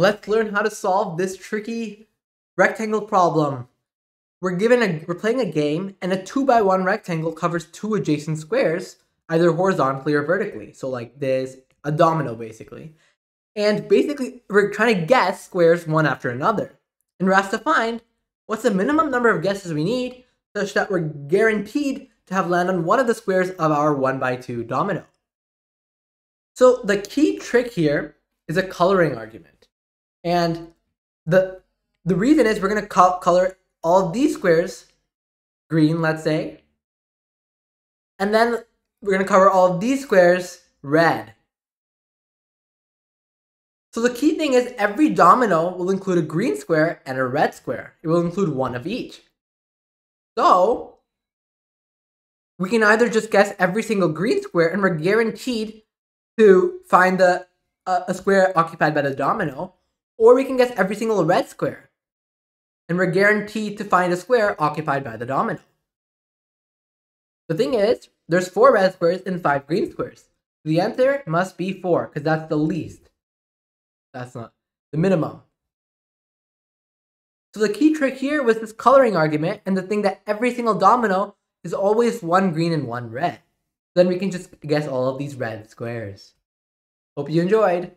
Let's learn how to solve this tricky rectangle problem. We're playing a game, and a 2x1 rectangle covers two adjacent squares, either horizontally or vertically. So like this, a domino basically. And basically, we're trying to guess squares one after another. And we're asked to find what's the minimum number of guesses we need such that we're guaranteed to have landed on one of the squares of our 1x2 domino. So the key trick here is a coloring argument. And the reason is we're going to color all of these squares green, let's say. And then we're going to cover all of these squares red. So the key thing is every domino will include a green square and a red square. It will include one of each. So we can either just guess every single green square and we're guaranteed to find a square occupied by the domino, or we can guess every single red square and we're guaranteed to find a square occupied by the domino. The thing is, there's 4 red squares and 5 green squares. The answer must be 4 because that's the least. That's not the minimum. So the key trick here was this coloring argument and the thing that every single domino is always one green and one red. Then we can just guess all of these red squares. Hope you enjoyed.